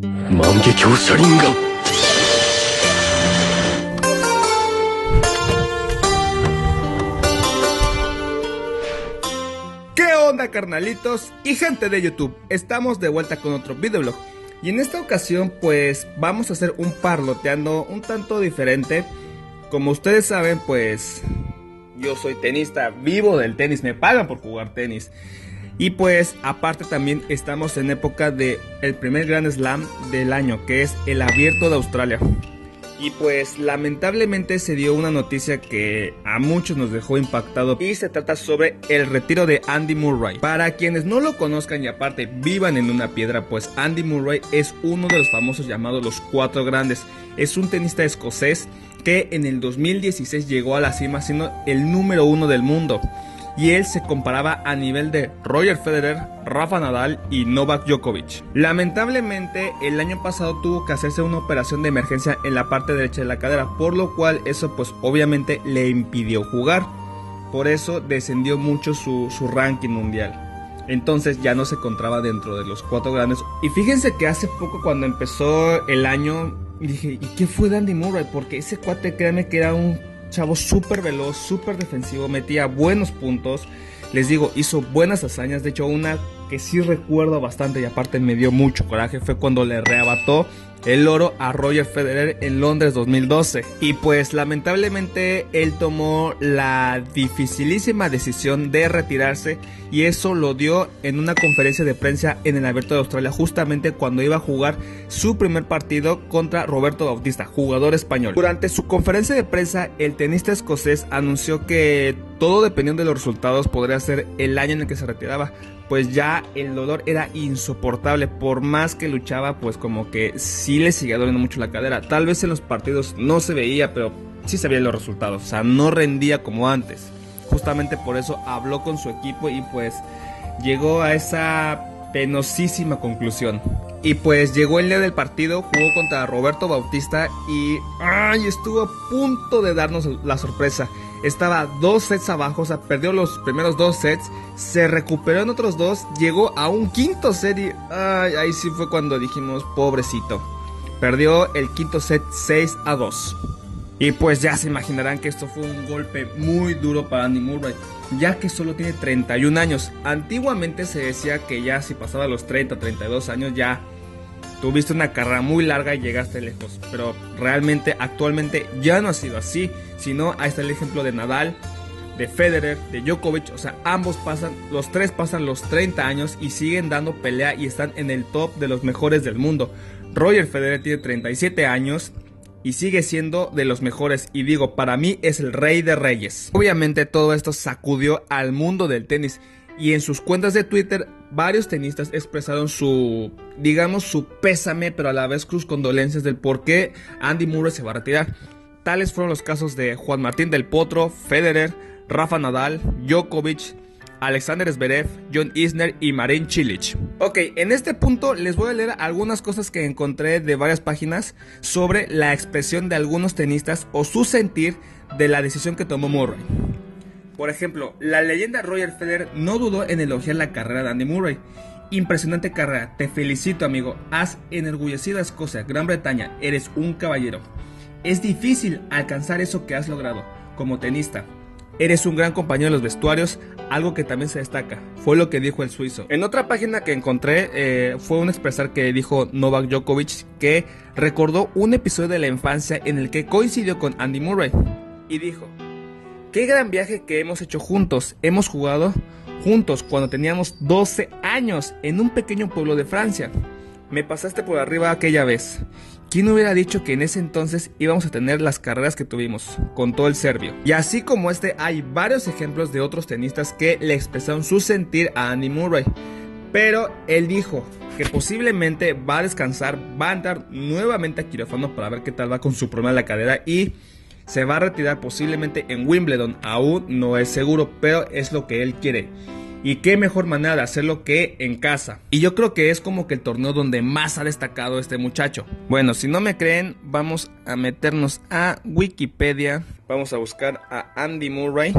¿Qué onda, carnalitos y gente de YouTube? Estamos de vuelta con otro videoblog. Y en esta ocasión pues vamos a hacer un parloteando un tanto diferente. Como ustedes saben, pues yo soy tenista, vivo del tenis, me pagan por jugar tenis. Y pues aparte también estamos en época de el primer Grand Slam del año, que es el Abierto de Australia. Y pues lamentablemente se dio una noticia que a muchos nos dejó impactado, y se trata sobre el retiro de Andy Murray. Para quienes no lo conozcan y aparte vivan en una piedra, pues Andy Murray es uno de los famosos llamados los cuatro grandes. Es un tenista escocés que en el 2016 llegó a la cima siendo el número uno del mundo. Y él se comparaba a nivel de Roger Federer, Rafa Nadal y Novak Djokovic. Lamentablemente el año pasado tuvo que hacerse una operación de emergencia en la parte derecha de la cadera, por lo cual eso pues obviamente le impidió jugar. Por eso descendió mucho su ranking mundial. Entonces ya no se encontraba dentro de los cuatro grandes. Y fíjense que hace poco, cuando empezó el año, dije, ¿y qué fue de Andy Murray? Porque ese cuate, créanme que era un chavo súper veloz, súper defensivo, metía buenos puntos, les digo, hizo buenas hazañas. De hecho, una que sí recuerdo bastante y aparte me dio mucho coraje fue cuando le arrebató el oro a Roger Federer en Londres 2012. Y pues lamentablemente él tomó la dificilísima decisión de retirarse, y eso lo dio en una conferencia de prensa en el Abierto de Australia, justamente cuando iba a jugar su primer partido contra Roberto Bautista, jugador español. Durante su conferencia de prensa, el tenista escocés anunció que todo dependiendo de los resultados podría ser el año en el que se retiraba, pues ya el dolor era insoportable. Por más que luchaba, pues como que sí le seguía doliendo mucho la cadera. Tal vez en los partidos no se veía, pero sí se veían los resultados, o sea, no rendía como antes. Justamente por eso habló con su equipo y pues llegó a esa penosísima conclusión. Y pues llegó el día del partido, jugó contra Roberto Bautista y ¡ay! Estuvo a punto de darnos la sorpresa. Estaba 2 sets abajo, o sea, perdió los primeros 2 sets, se recuperó en otros 2, llegó a un 5.º set y ¡ay! Ahí sí fue cuando dijimos, pobrecito. Perdió el 5.º set 6-2. Y pues ya se imaginarán que esto fue un golpe muy duro para Andy Murray, ya que solo tiene 31 años. Antiguamente se decía que ya si pasaba los 30, 32 años ya tuviste una carrera muy larga y llegaste lejos, pero realmente actualmente ya no ha sido así, sino ahí está el ejemplo de Nadal, de Federer, de Djokovic. O sea, ambos pasan, los tres pasan los 30 años y siguen dando pelea y están en el top de los mejores del mundo. Roger Federer tiene 37 años y sigue siendo de los mejores, y digo, para mí es el rey de reyes. Obviamente todo esto sacudió al mundo del tenis, y en sus cuentas de Twitter varios tenistas expresaron su, digamos, su pésame, pero a la vez sus condolencias del por qué Andy Murray se va a retirar. Tales fueron los casos de Juan Martín del Potro, Federer, Rafa Nadal, Djokovic, Alexander Zverev, John Isner y Marin Chilich. Ok, en este punto les voy a leer algunas cosas que encontré de varias páginas sobre la expresión de algunos tenistas o su sentir de la decisión que tomó Murray. Por ejemplo, la leyenda Roger Federer no dudó en elogiar la carrera de Andy Murray. Impresionante carrera, te felicito amigo, has enorgullecido a Escocia, Gran Bretaña, eres un caballero. Es difícil alcanzar eso que has logrado como tenista. Eres un gran compañero en los vestuarios, algo que también se destaca, fue lo que dijo el suizo. En otra página que encontré fue un expresar que dijo Novak Djokovic, que recordó un episodio de la infancia en el que coincidió con Andy Murray y dijo: qué gran viaje que hemos hecho juntos, hemos jugado juntos cuando teníamos 12 años en un pequeño pueblo de Francia. Me pasaste por arriba aquella vez. ¿Quién hubiera dicho que en ese entonces íbamos a tener las carreras que tuvimos? Contó el serbio. Y así como este, hay varios ejemplos de otros tenistas que le expresaron su sentir a Andy Murray. Pero él dijo que posiblemente va a descansar, va a entrar nuevamente a quirófano para ver qué tal va con su problema de la cadera, y se va a retirar posiblemente en Wimbledon. Aún no es seguro, pero es lo que él quiere. Y qué mejor manera de hacerlo que en casa. Y yo creo que es como que el torneo donde más ha destacado este muchacho. Bueno, si no me creen, vamos a meternos a Wikipedia. Vamos a buscar a Andy Murray,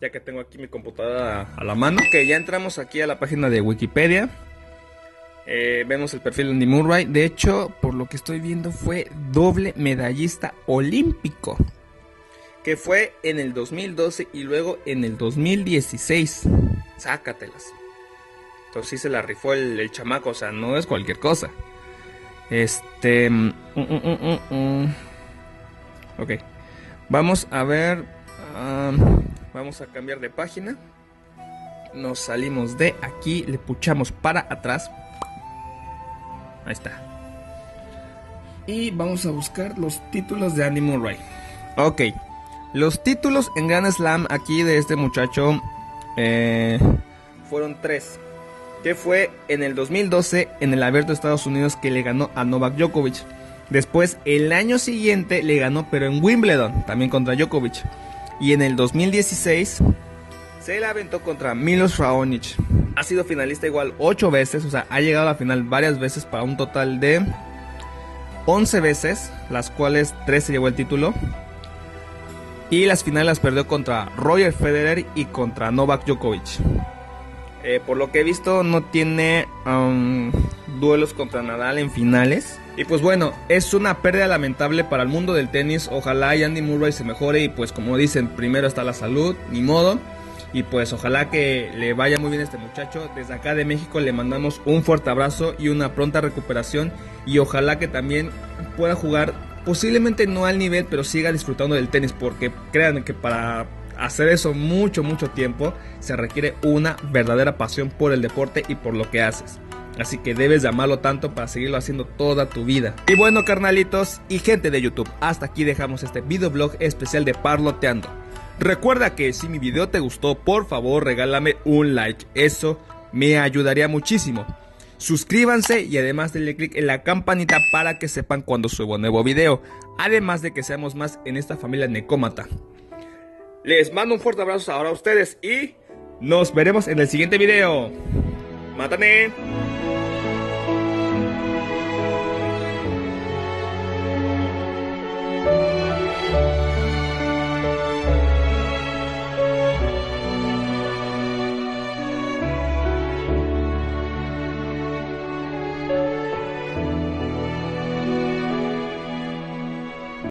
ya que tengo aquí mi computadora a la mano. Ok, ya entramos aquí a la página de Wikipedia. Vemos el perfil de Andy Murray. De hecho, por lo que estoy viendo, fue doble medallista olímpico, que fue en el 2012 y luego en el 2016. Sácatelas. Entonces sí se la rifó el chamaco, o sea, no es cualquier cosa. Ok, vamos a ver, vamos a cambiar de página. Nos salimos de aquí, le puchamos para atrás. Ahí está. Y vamos a buscar los títulos de Andy Murray. Ok, los títulos en Grand Slam aquí de este muchacho fueron 3. Que fue en el 2012 en el Abierto de Estados Unidos, que le ganó a Novak Djokovic. Después, el año siguiente le ganó, pero en Wimbledon, también contra Djokovic. Y en el 2016 se la aventó contra Milos Raonic. Ha sido finalista igual 8 veces, o sea, ha llegado a la final varias veces, para un total de 11 veces, las cuales 3 se llevó el título. Y las finales las perdió contra Roger Federer y contra Novak Djokovic. Por lo que he visto, no tiene duelos contra Nadal en finales. Y pues bueno, es una pérdida lamentable para el mundo del tenis. Ojalá Andy Murray se mejore, y pues como dicen, primero está la salud, ni modo. Y pues ojalá que le vaya muy bien a este muchacho. Desde acá de México le mandamos un fuerte abrazo y una pronta recuperación. Y ojalá que también pueda jugar, posiblemente no al nivel, pero siga disfrutando del tenis, porque créanme que para hacer eso mucho tiempo se requiere una verdadera pasión por el deporte y por lo que haces. Así que debes de amarlo tanto para seguirlo haciendo toda tu vida. Y bueno, carnalitos y gente de YouTube, hasta aquí dejamos este videoblog especial de Parloteando. Recuerda que si mi video te gustó, por favor regálame un like, eso me ayudaría muchísimo. Suscríbanse y además denle click en la campanita para que sepan cuando subo un nuevo video, además de que seamos más en esta familia necómata. Les mando un fuerte abrazo ahora a ustedes y nos veremos en el siguiente video. ¡Mátame!